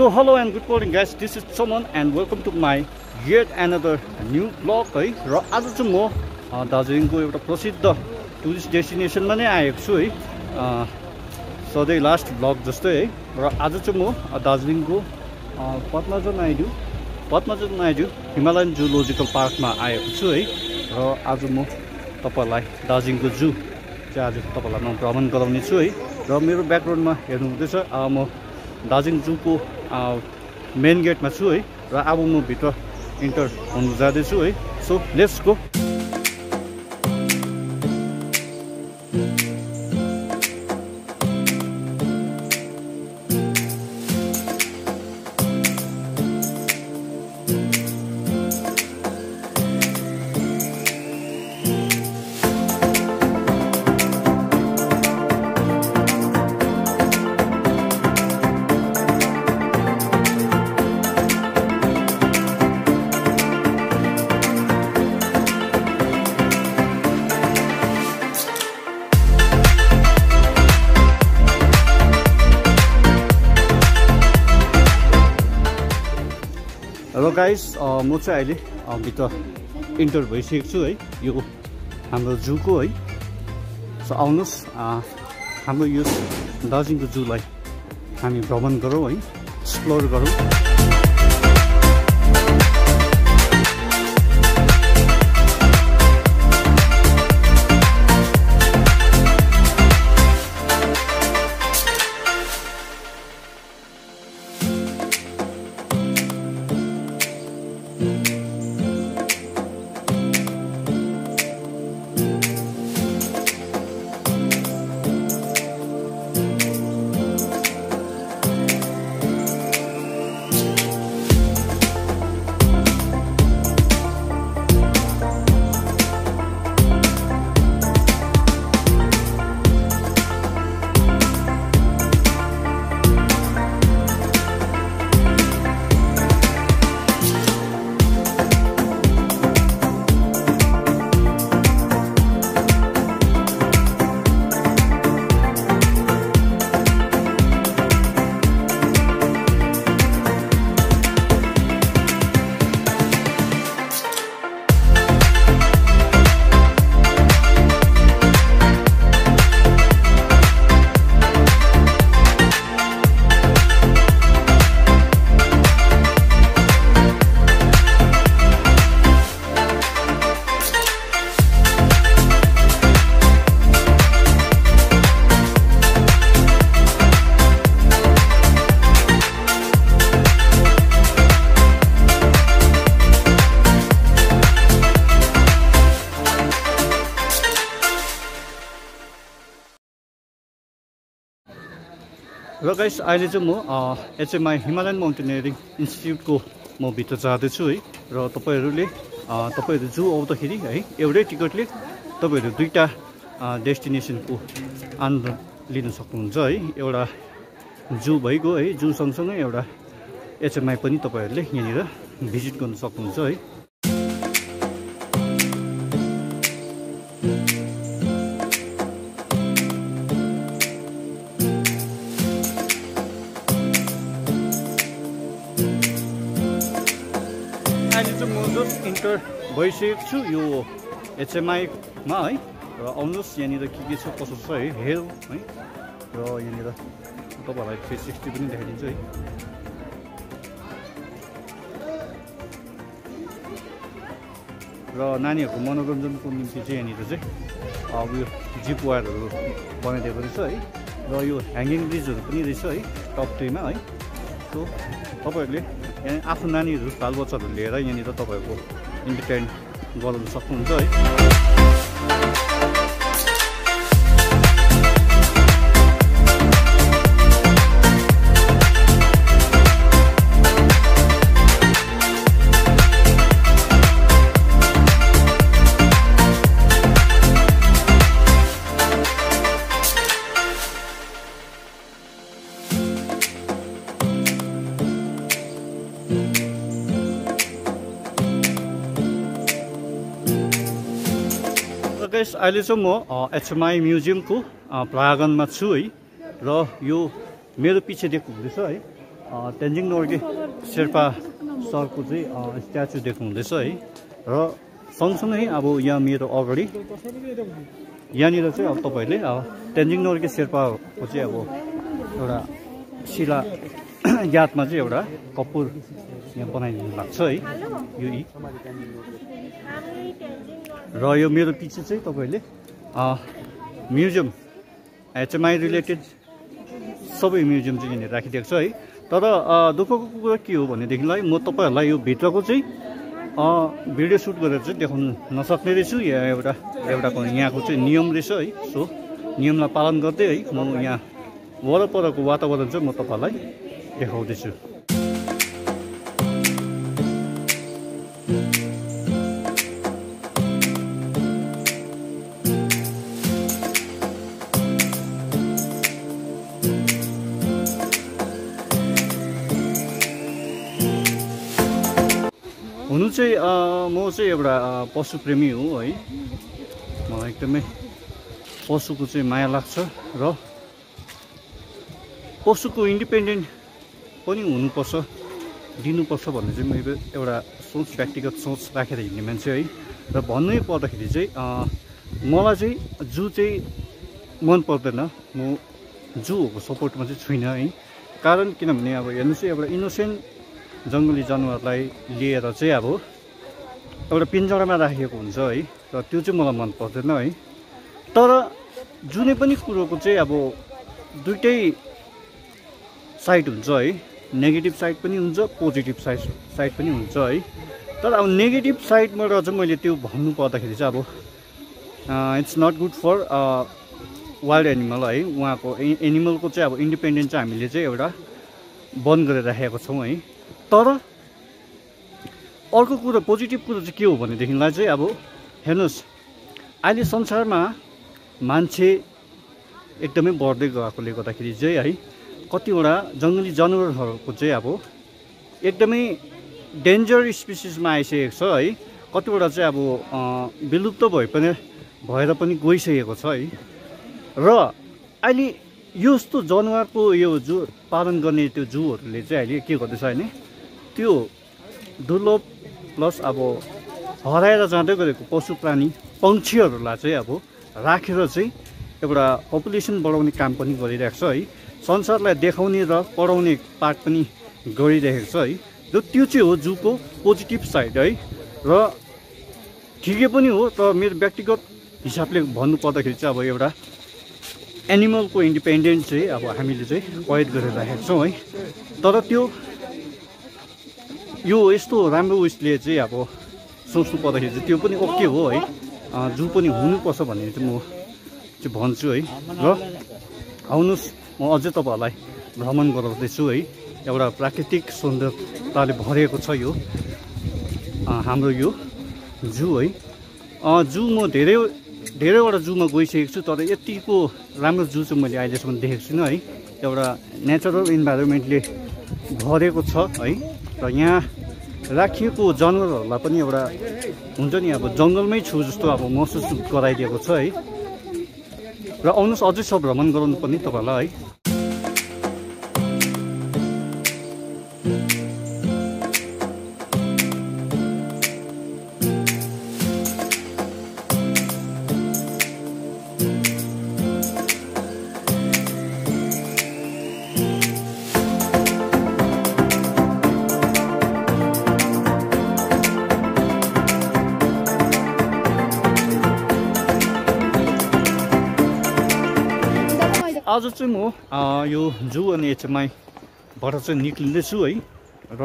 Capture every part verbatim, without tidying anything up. So hello and good morning guys, this is Saman and welcome to my yet another new vlog. है र आज चाहिँ म दार्जिलिङको एउटा प्रसिद्ध टुरिस्ट डेस्टिनेसन मा नै आएको छु है, सधैँ लास्ट भ्लग जस्तै है। र आज चाहिँ म दार्जिलिङको पद्माजा नायडू पद्माजा नायडू हिमालयन जुलोजिकल पार्कमा आएको छु है। र आज म तपाईलाई दार्जिलिङको जू चाहिँ आज तपाईलाई म भ्रमण गराउने छु है। र मेरो ब्याकग्राउन्डमा हेर्नु हुँदैछ, म दार्जिलिङ जूको मेन गेटमा छु है। र अब म भित्र इन्टर हुन जाँदैछु है। So let's go. Hello guys, म चाहिँ अहिले भित्र इन्टर भइसकेको छु है, यो हाम्रो जूको है। सो आउनुहोस्, हाम्रो यो दार्जिलिङको जूलाई हामी भ्रमण गरौँ है, एक्सप्लोर गरौँ। र गाइस, अहिले चाहिँ म एचएमआई हिमालयन माउन्टेनियरिङ इन्स्टिट्युटको म भित्र जाँदैछु है। र तपाईँहरूले तपाईँहरू जू आउँदाखेरि है एउटै टिकटले तपाईँहरू दुईवटा डेस्टिनेसनको आनन्द लिन सक्नुहुन्छ है। एउटा जू भइगयो है, जू सँगसँगै एउटा एचएमआई पनि तपाईँहरूले यहाँनिर भिजिट गर्न सक्नुहुन्छ है। इन्टर भइसकेको छु यो एचएमआईमा है। र आउनुहोस्, यहाँनिर के के छ कसो छ है हेरौँ है। र यहाँनिर तपाईँहरूलाई थ्री सिक्सटी पनि देखाइदिन्छु है। र नानीहरूको मनोरञ्जनको निम्ति चाहिँ यहाँनिर चाहिँ अब यो जिप वायरहरू बनाइदिएको रहेछ है। र यो ह्याङ्गिङ ब्रिजहरू पनि रहेछ है टप थ्रीमा है। सो तपाईँहरूले यहाँ आफ्नो नानीहरू बालबच्चाहरू लिएर यहाँनिर तपाईँहरूको इन्टरटेन गराउन सक्नुहुन्छ है। अहिले चाहिँ म एचएमआई म्युजियमको प्राङ्गणमा छु है। र यो मेरो पछि देख्नुहुँदैछ है, तेन्जिङ नोर्गे शेर्पा सरको चाहिँ स्ट्याच्यु देख्नुहुँदैछ है। र सँगसँगै अब यहाँ मेरो अगाडि यहाँनिर चाहिँ अब तपाईँले तेन्जिङ नोर्गे शेर्पाको चाहिँ अब एउटा शिला यादमा चाहिँ एउटा कपुर यहाँ बनाइदिनु भएको छ है यो यी। र यो मेरो पछि चाहिँ तपाईँले म्युजियम एचएमआई रिलेटेड सबै म्युजियम चाहिँ यहाँनिर राखिदिएको छ है। तर दुःखको कुरा के हो भनेदेखिलाई म तपाईँहरूलाई यो भित्रको चाहिँ भिडियो सुट गरेर चाहिँ देखाउनु नसक्ने रहेछु। यहाँ एउटा एउटा यहाँको चाहिँ नियम रहेछ है। सो नियमलाई पालन गर्दै है म यहाँ वरपरको वातावरण चाहिँ म तपाईँलाई देखाउँदैछु। हुनु चाहिँ म चाहिँ एउटा पशुप्रेमी हो है। मलाई एकदमै पशुको चाहिँ माया लाग्छ र पशुको इन्डिपेन्डेन्ट पनि हुनुपर्छ, दिनुपर्छ भन्ने चाहिँ मेरो एउटा सोच, व्यक्तिगत सोच राखेर हिँड्ने मान्छे है। र भन्नै पर्दाखेरि चाहिँ मलाई चाहिँ जू चाहिँ मन पर्दैन। म जूको सपोर्टमा चाहिँ छुइनँ है। कारण किनभने अब हेर्नुहोस् एउटा इनोसेन्ट जङ्गली जनावरलाई लिएर चाहिँ अब एउटा पिन्जडामा राखेको हुन्छ है। र त्यो चाहिँ मलाई मन पर्दैन है। तर जुनै पनि कुरोको चाहिँ अब दुइटै साइड हुन्छ है। नेगेटिभ साइड पनि हुन्छ, पोजिटिभ साइड साइड पनि हुन्छ है। तर अब नेगेटिभ साइडबाट चाहिँ मैले त्यो भन्नु पर्दाखेरि चाहिँ अब it's not good for wild animal है। उहाँको एनिमलको चाहिँ अब इन्डिपेन्डेन्ट चाहिँ हामीले चाहिँ एउटा बन्द गरेर राखेको छौँ है। तर अर्को कुरो, पोजिटिभ कुरो चाहिँ के हो भनेदेखिलाई चाहिँ अब हेर्नुहोस् अहिले संसारमा मान्छे एकदमै बढ्दै गएकोले गर्दाखेरि चाहिँ है कतिवटा जङ्गली जनावरहरूको चाहिँ अब एकदमै डेन्जर स्पिसिसमा आइसकेको छ है। कतिवटा चाहिँ अब विलुप्त भए पनि भएर पनि गइसकेको छ है। र अहिले यस्तो जनावरको यो जू पालन गर्ने त्यो जूहरूले चाहिँ अहिले के गर्दैछ भने त्यो दुर्लभ प्लस अब हराएर जाँदै गरेको पशु प्राणी पक्षीहरूलाई चाहिँ अब राखेर चाहिँ एउटा पपुलेसन बढाउने काम पनि गरिरहेको छ है। संसारलाई देखाउने र पढाउने पाठ पनि गरिरहेको छ है। जो त्यो चाहिँ हो जूको पोजिटिभ साइड है। र ठिकै पनि हो। तर मेरो व्यक्तिगत हिसाबले भन्नुपर्दाखेरि चाहिँ अब एउटा एनिमलको इन्डिपेन्डेन्स चाहिँ अब हामीले चाहिँ कैद गरेर राखेको छौँ है। तर त्यो यो यस्तो राम्रो उयसले चाहिँ अब सोच्नु पर्दाखेरि चाहिँ त्यो पनि ओके हो है। जू पनि हुनुपर्छ भन्ने चाहिँ म चाहिँ भन्छु है। र आउनुहोस् म अझै तपाईँहरूलाई भ्रमण गराउँदैछु है। एउटा प्राकृतिक सौन्दर्यताले भरिएको छ यो हाम्रो यो जू है। जू म धेरै धेरैवटा जूमा गइसकेको छु। तर यतिको राम्रो जू चाहिँ मैले अहिलेसम्म देखेको छुइनँ है। एउटा नेचरल इन्भाइरोमेन्टले भरेको छ है। र यहाँ राखिएको जनावरहरूलाई पनि एउटा हुन्छ नि अब जङ्गलमै छु जस्तो अब महसुस गराइदिएको छ है। र आउनुहोस् अझै सब भ्रमण गराउनु पर्ने तपाईँहरूलाई है। आज चाहिँ म यो जू अनि एचएमआईबाट चाहिँ निक्लिँदैछु है। र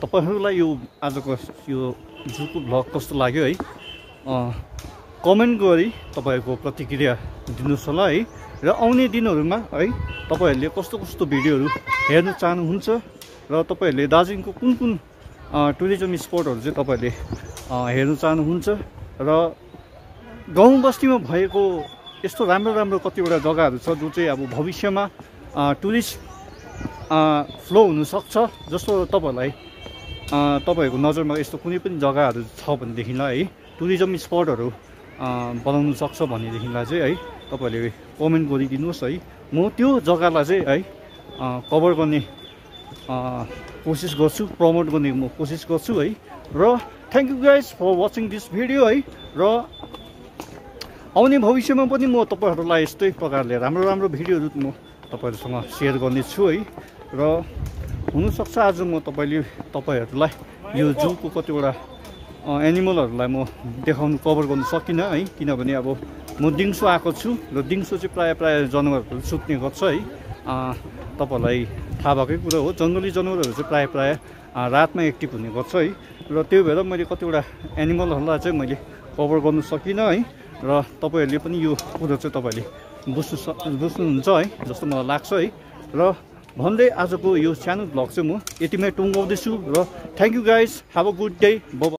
तपाईँहरूलाई यो आजको यो जूको भ्लग कस्तो लाग्यो है कमेन्ट गरी तपाईँको प्रतिक्रिया दिनुहोस् होला है। र आउने दिनहरूमा है तपाईँहरूले कस्तो कस्तो भिडियोहरू हेर्न चाहनुहुन्छ र तपाईँहरूले दार्जिलिङको कुन कुन टुरिज्म स्पटहरू चाहिँ तपाईँहरूले हेर्न चाहनुहुन्छ र गाउँ बस्तीमा भएको यस्तो राम्रो राम्रो कतिवटा जग्गाहरू छ जो चाहिँ अब भविष्यमा टुरिस्ट फ्लो हुनसक्छ। जस्तो तपाईँहरूलाई तपाईँहरूको नजरमा यस्तो कुनै पनि जग्गाहरू छ भनेदेखिलाई है टुरिज्म स्पटहरू बनाउनु सक्छ भनेदेखिलाई चाहिँ है तपाईँहरूले कमेन्ट गरिदिनुहोस् है। म त्यो जग्गालाई चाहिँ है कभर गर्ने कोशिश गर्छु प्रमोट गर्ने म कोशिश गर्छु है। र thank you guys for watching this video है। र आउने भविष्यमा पनि म तपाईहरुलाई यस्तै प्रकारले राम्रो राम्रो भिडियोहरु म तपाईहरुसँग शेयर गर्नेछु है। र हुन सक्छ आज म तपाईले तपाईहरुलाई यो जूको कतिवटा एनिमलहरुलाई म देखाउन कभर गर्न सकिन है, किनभने अब म दिङसो आएको छु र दिङसो चाहिँ प्राय प्राय जनावरहरु सुत्ने गर्छ है। तपाईलाई थाहा भएकै कुरा हो, जङ्गली जनावरहरु चाहिँ प्राय प्राय रातमा एक्टिभ हुने गर्छ है। र त्यो भएर मैले कतिवटा एनिमलहरुलाई चाहिँ मैले कभर गर्न सकिन है। र तपाईहरुले पनि यो कुरा चाहिँ तपाईले बुझ्नु बुझ्नुहुन्छ है जस्तो मलाई लाग्छ है। र भन्दै आजको यो सानो ब्लग चाहिँ म यतिमै टुङ्गाउँदै छु। र thank you guys, have a good day, by.